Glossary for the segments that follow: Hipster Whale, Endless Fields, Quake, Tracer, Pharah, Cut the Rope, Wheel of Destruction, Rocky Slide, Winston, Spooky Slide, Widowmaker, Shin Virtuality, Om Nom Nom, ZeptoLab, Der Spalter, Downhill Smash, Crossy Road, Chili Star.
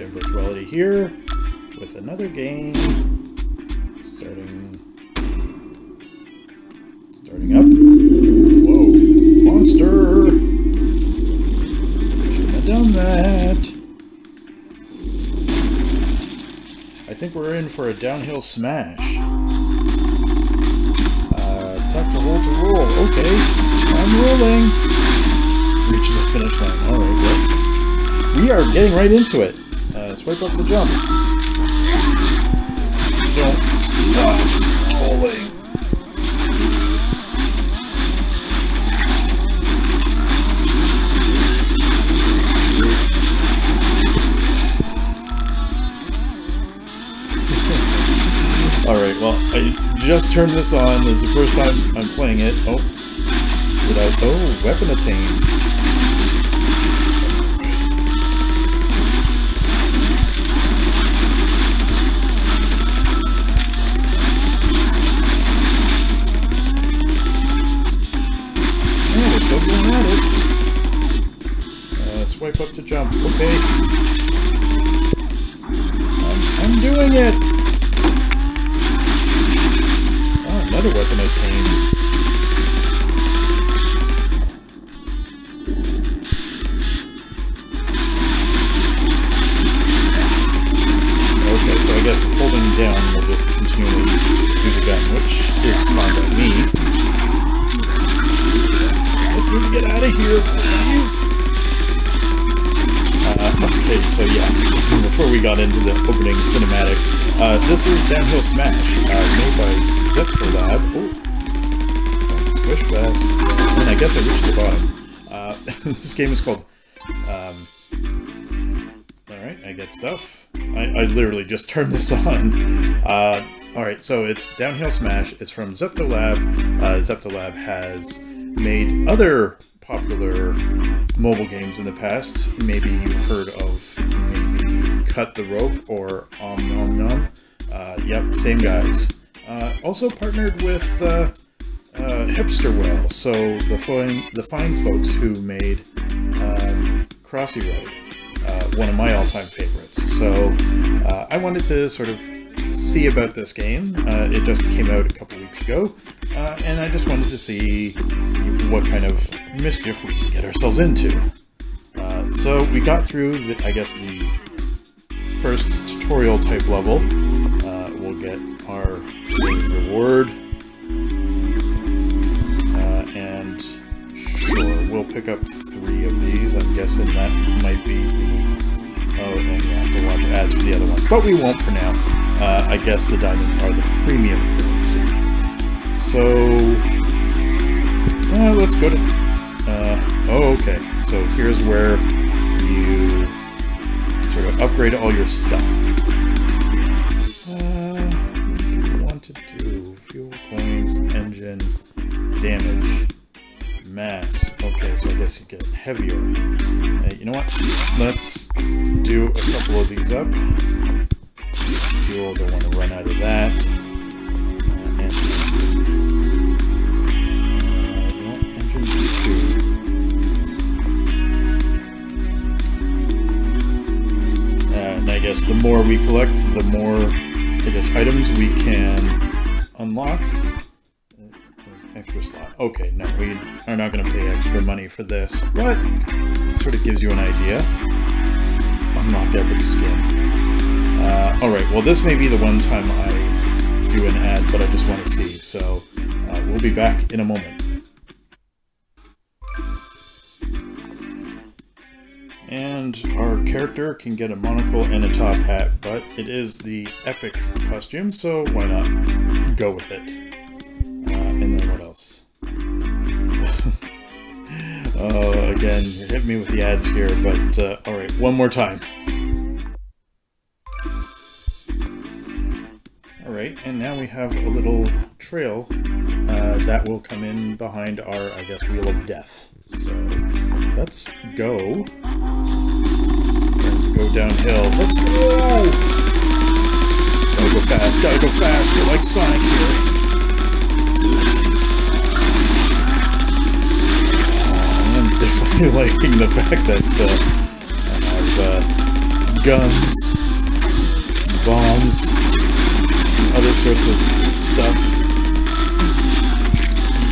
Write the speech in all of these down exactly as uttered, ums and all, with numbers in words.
Shin Virtuality here with another game. Starting... Starting up. Whoa. Monster! Shouldn't have done that. I think we're in for a downhill smash. Uh, tap to hold to roll. Okay, I'm rolling. Reach the finish line. Alright, good. We are getting right into it. Uh, swipe up the jump. Don't stop rolling. Alright, well, I just turned this on. This is the first time I'm playing it. Oh, did I? Oh, weapon attained. Yeah, we're still going at it. Uh, swipe up to jump. Okay. I'm, I'm doing it! Another weapon attained. Okay, so I guess holding down will just continually do the gun, which is fine by me. I need to get out of here, please! Uh, okay, so yeah, before we got into the opening cinematic, uh, this is Downhill Smash, uh, made by ZeptoLab. Oh, squish fast. And I guess I reached the bottom. Uh, this game is called. Um, Alright, I get stuff. I, I literally just turned this on. Uh, Alright, so it's Downhill Smash. It's from ZeptoLab. Uh, ZeptoLab has made other popular mobile games in the past. Maybe you've heard of maybe Cut the Rope or Om Nom Nom. Uh, yep, same guys. Uh, also partnered with uh, uh, Hipster Whale, so the fine, the fine folks who made um, Crossy Road, uh, one of my all-time favorites. So uh, I wanted to sort of see about this game. Uh, it just came out a couple weeks ago, uh, and I just wanted to see what kind of mischief we can get ourselves into. Uh, so we got through, the, I guess, the first tutorial-type level. Uh, we'll get our reward, uh, and sure, we'll pick up three of these. I'm guessing that might be the, oh, and we have to watch ads for the other ones, but we won't for now. uh, I guess the diamonds are the premium currency, so uh, let's go to, uh, oh, okay, so here's where you sort of upgrade all your stuff. Fuel, coins, engine, damage, mass. Okay, so I guess you get heavier. Uh, you know what? Let's do a couple of these up. Fuel, don't want to run out of that. Uh, engine. Uh, no, engine two. Uh, and I guess the more we collect, the more, I guess, items we can unlock. Extra slot. Okay, now we are not going to pay extra money for this, but it sort of gives you an idea. Unlock epic skin. Uh, Alright, well, this may be the one time I do an ad, but I just want to see, so uh, we'll be back in a moment. And our character can get a monocle and a top hat, but it is the epic costume, so why not go with it? Uh, and then what else? Oh, again, you're hitting me with the ads here, but uh, alright, one more time. Alright, and now we have a little trail uh, that will come in behind our, I guess, Wheel of Death. So let's go. Go downhill. Let's go! Gotta go fast, gotta go fast. We're like Sonic here. Uh, I'm definitely liking the fact that uh, I've uh, guns, bombs, and other sorts of stuff.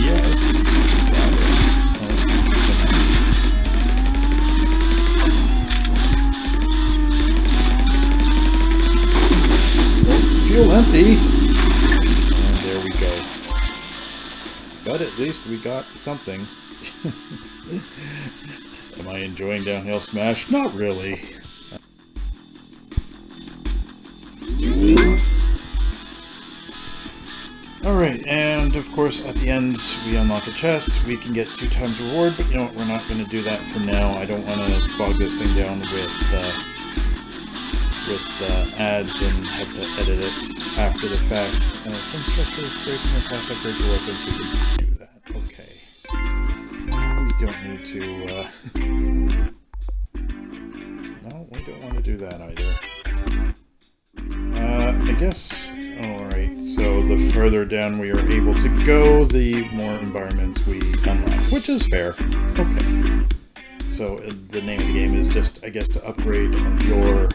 Yes. Got it. Oh, don't feel empty. And there we go. But at least we got something. Am I enjoying Downhill Smash? Not really. Alright, and of course at the end we unlock a chest. We can get two times reward, but you know what, we're not going to do that for now. I don't want to bog this thing down with, uh, with uh, ads and have to edit it after the fact. Uh, some structures break my path upgrade your weapon, so we can do that. Okay. Don't need to, uh... no, we don't want to do that either. Uh, I guess... Alright, so the further down we are able to go, the more environments we unlock, which is fair. Okay. So, uh, the name of the game is just, I guess, to upgrade your,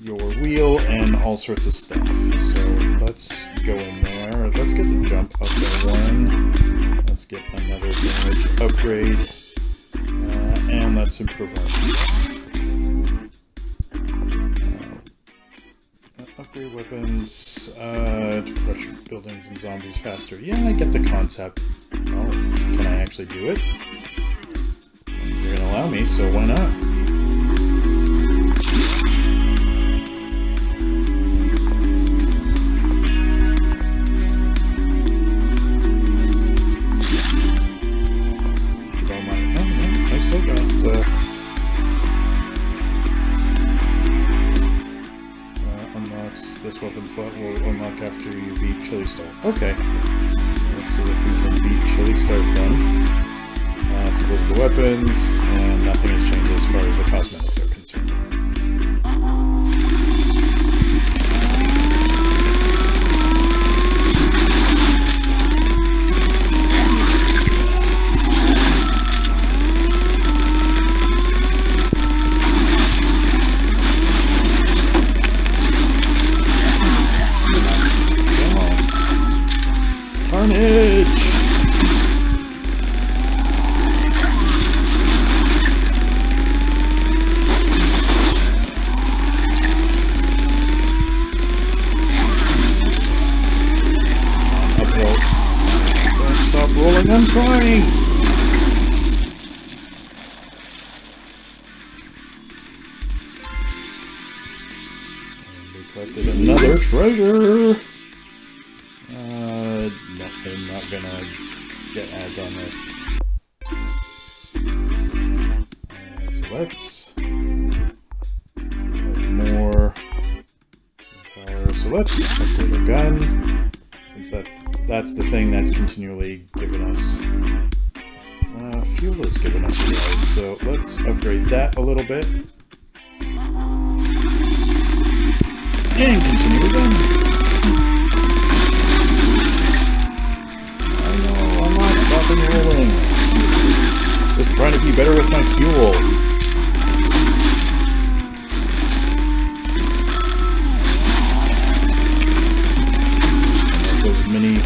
your wheel and all sorts of stuff. So, let's go in there. Let's get the jump up there one. Let's get another damage upgrade, uh, and let's improve our weapons. Uh, upgrade weapons uh, to crush buildings and zombies faster. Yeah, I get the concept. Oh, can I actually do it? You're gonna allow me, so why not? After you beat Chili Star. Okay. Let's see if we can beat Chili Star then. Uh, so those are the weapons, and nothing has changed as far as the cosmetics are concerned. Another treasure! Uh, no, I'm not gonna get ads on this. Uh, so let's... more... power. So let's upgrade our gun. Since that, that's the thing that's continually giving us... Uh, fuel is giving us ads, so let's upgrade that a little bit. And continue again. I know, I'm not stopping rolling. Just trying to be better with my fuel. There's many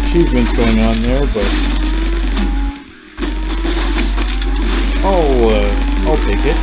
achievements going on there, but... Oh, uh, I'll take it.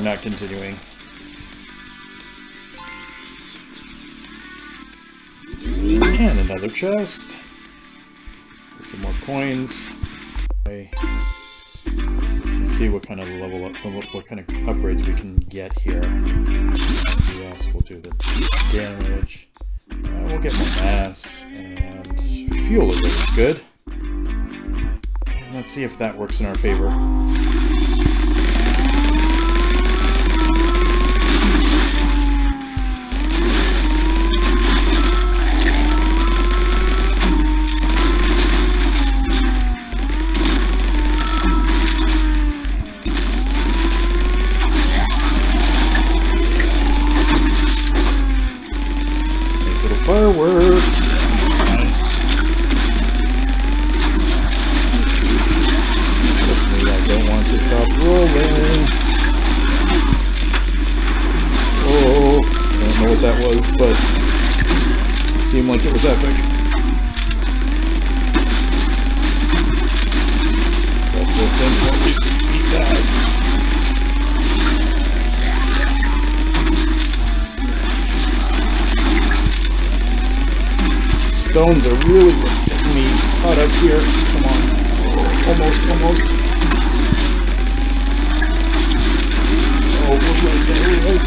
Not continuing. And another chest. Some more coins. Okay. Let's see what kind of level up, what kind of upgrades we can get here. Yes, we'll do the damage. Uh, we'll get more mass and fuel is always good. And let's see if that works in our favor. fireworks. Hopefully I don't want to stop rolling. Oh, I don't know what that was, but it seemed like it was epic. That's those things that we can eat that. Stones are really what's getting me caught up here. Come on. Almost, almost. Oh, right there, right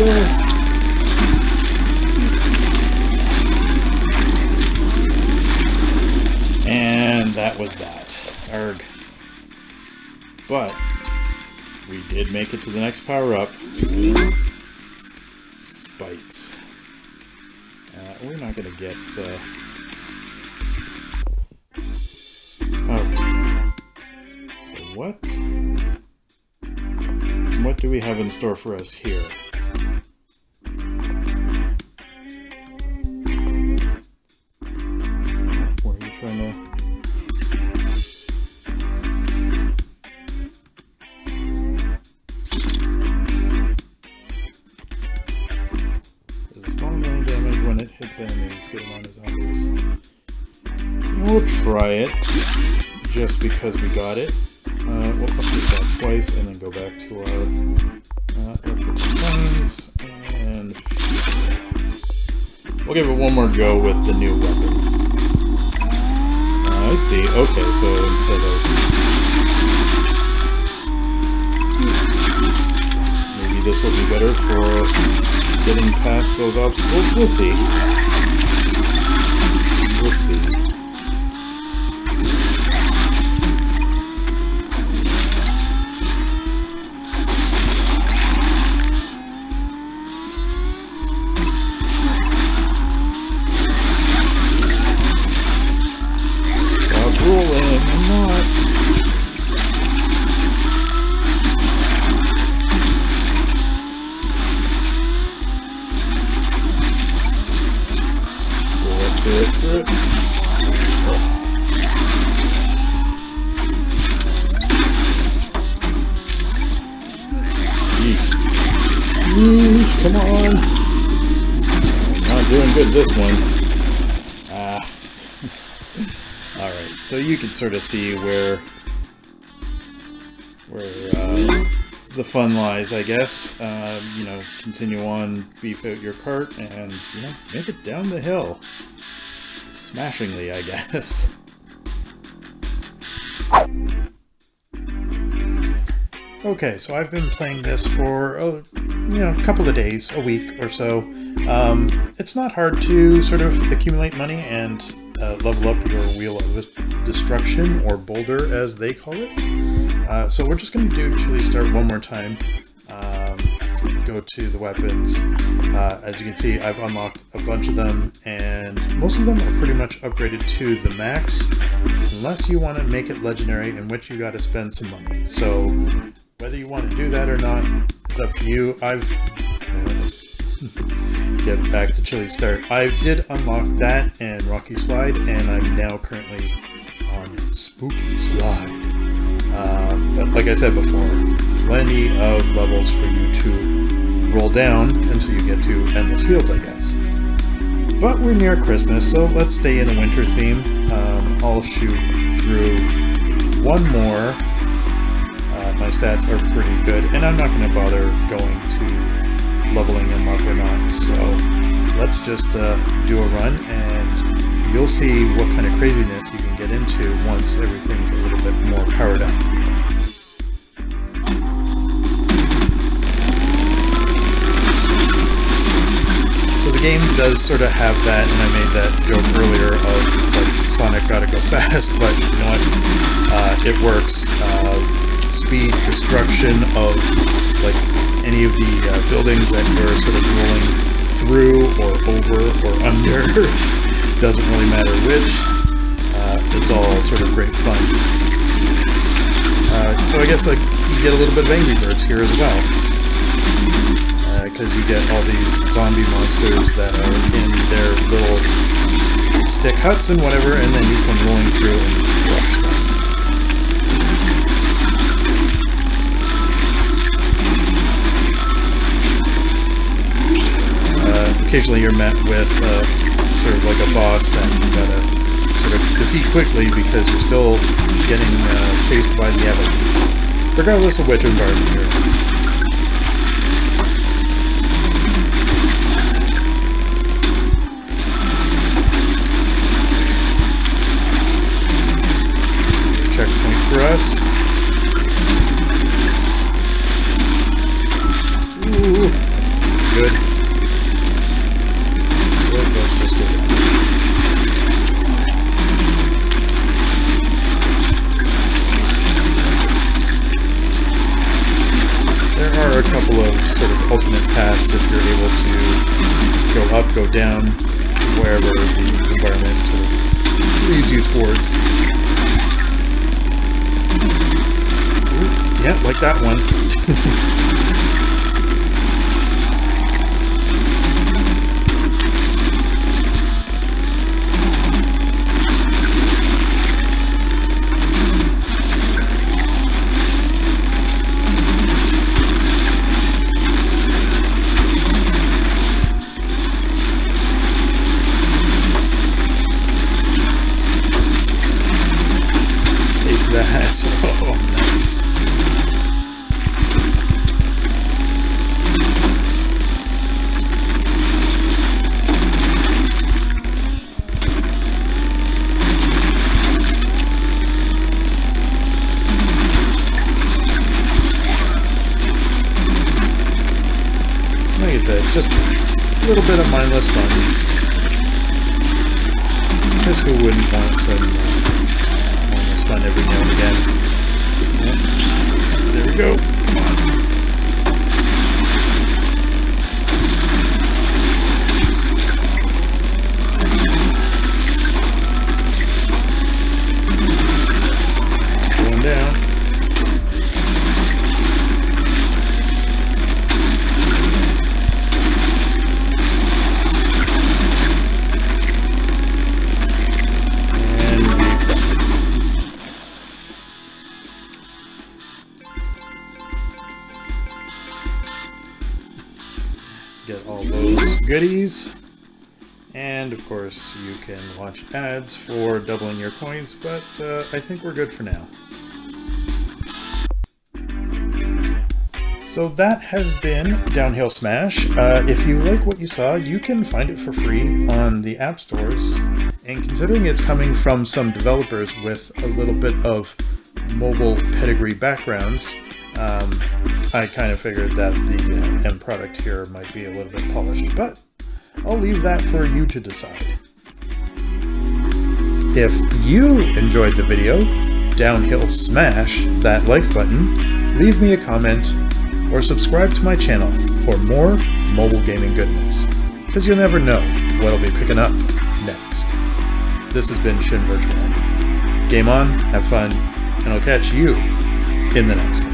there. And that was that. Erg. But we did make it to the next power-up. Spikes. Uh, we're not going to get... Uh, What? What do we have in store for us here? What are you trying to... Does a small amount of damage when it hits enemies, good amount of zombies. We'll try it, just because we got it. Uh, we'll complete that twice and then go back to our uh, weapons and we'll give it one more go with the new weapon. I uh, see. Okay, so instead of maybe this will be better for getting past those obstacles. We'll see. We'll see. Come on! Not doing good this one. Ah. Alright, so you can sort of see where where uh, the fun lies, I guess. Uh, you know, continue on, beef out your cart, and, you know, make it down the hill. Smashingly, I guess. Okay, so I've been playing this for... Oh, you know, a couple of days, a week or so. Um, it's not hard to sort of accumulate money and uh, level up your Wheel of Destruction, or Boulder as they call it. Uh, so we're just going to do Chili Star one more time. Um, go to the weapons. Uh, as you can see, I've unlocked a bunch of them, and most of them are pretty much upgraded to the max, unless you want to make it legendary, in which you got to spend some money. So whether you want to do that or not, it's up to you. I've... Uh, get back to Chili Star. I did unlock that and Rocky Slide, and I'm now currently on Spooky Slide. Um, but like I said before, plenty of levels for you to roll down until you get to Endless Fields, I guess. But we're near Christmas, so let's stay in the winter theme. Um, I'll shoot through one more. My stats are pretty good, and I'm not going to bother going to leveling them up or not, so let's just uh, do a run, and you'll see what kind of craziness you can get into once everything's a little bit more powered up. So the game does sort of have that, and I made that joke earlier of, like, Sonic gotta go fast, but you know what, uh, it works. Uh, Speed, destruction of like any of the uh, buildings that you're sort of rolling through or over or under, doesn't really matter which, uh, it's all sort of great fun. Uh, so I guess like you get a little bit of Angry Birds here as well. Uh, because uh, you get all these zombie monsters that are in their little stick huts and whatever, and then you come rolling through and crush them. Uh, occasionally you're met with uh, sort of like a boss that you gotta sort of defeat quickly because you're still getting uh, chased by the avalanche, regardless of which environment you're in. Us. Ooh, good. Good, let's just go down. There are a couple of sort of alternate paths if you're able to go up, go down, wherever the environment sort of leads you towards. Yeah, like that one. Take that. Oh, nice. Just a little bit of mindless fun. Because who wouldn't want some uh, mindless fun every now and again? Yep. There we go. Come on. Going down. Goodies, and of course you can watch ads for doubling your coins, but uh, I think we're good for now. So that has been Downhill Smash. Uh, if you like what you saw, you can find it for free on the app stores, and considering it's coming from some developers with a little bit of mobile pedigree backgrounds, um, I kind of figured that the end product here might be a little bit polished, but I'll leave that for you to decide. If you enjoyed the video, Downhill Smash that like button, leave me a comment, or subscribe to my channel for more mobile gaming goodness, because you'll never know what I'll be picking up next. This has been Shin Virtuality. Game on, have fun, and I'll catch you in the next one.